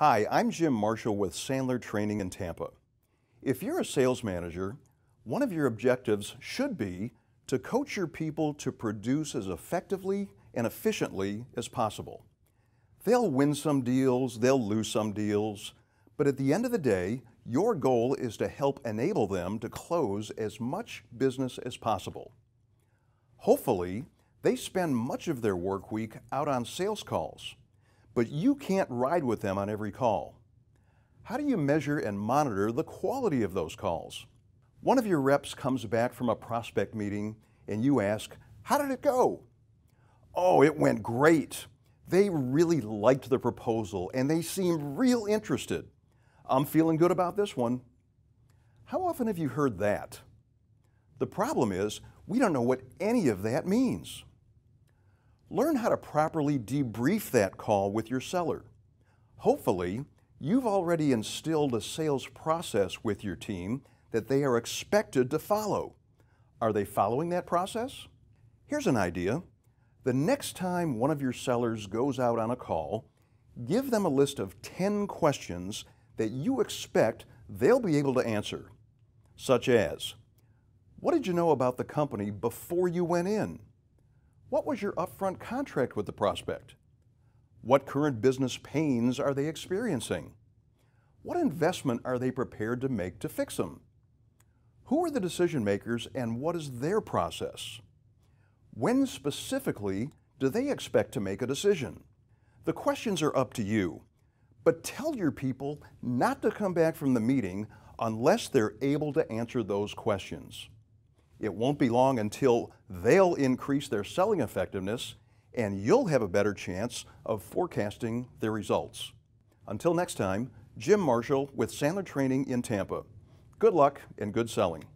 Hi, I'm Jim Marshall with Sandler Training in Tampa. If you're a sales manager, one of your objectives should be to coach your people to produce as effectively and efficiently as possible. They'll win some deals, they'll lose some deals, but at the end of the day, your goal is to help enable them to close as much business as possible. Hopefully, they spend much of their work week out on sales calls, but you can't ride with them on every call. How do you measure and monitor the quality of those calls? One of your reps comes back from a prospect meeting and you ask, "How did it go?" "Oh, it went great. They really liked the proposal and they seemed real interested. I'm feeling good about this one." How often have you heard that? The problem is, we don't know what any of that means. Learn how to properly debrief that call with your seller. Hopefully, you've already instilled a sales process with your team that they are expected to follow. Are they following that process? Here's an idea. The next time one of your sellers goes out on a call, give them a list of 10 questions that you expect they'll be able to answer, such as, what did you know about the company before you went in? What was your upfront contract with the prospect? What current business pains are they experiencing? What investment are they prepared to make to fix them? Who are the decision makers and what is their process? When specifically do they expect to make a decision? The questions are up to you, but tell your people not to come back from the meeting unless they're able to answer those questions. It won't be long until they'll increase their selling effectiveness and you'll have a better chance of forecasting their results. Until next time, Jim Marshall with Sandler Training in Tampa. Good luck and good selling.